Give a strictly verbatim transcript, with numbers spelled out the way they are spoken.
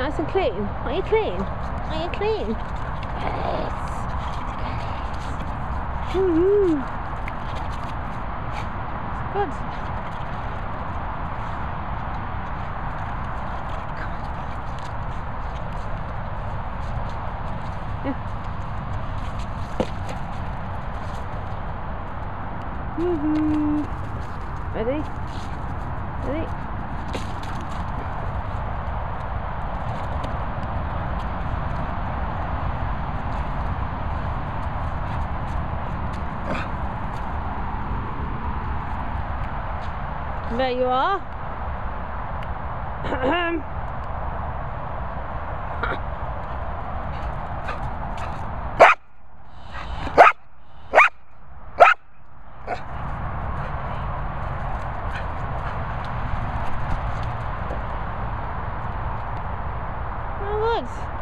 nice and clean. Are you clean? Are you clean? Yes. Yes. Woo-hoo. Good. Come on. Yeah. Woo-hoo. Ready? Ready? There you are. Oh, good.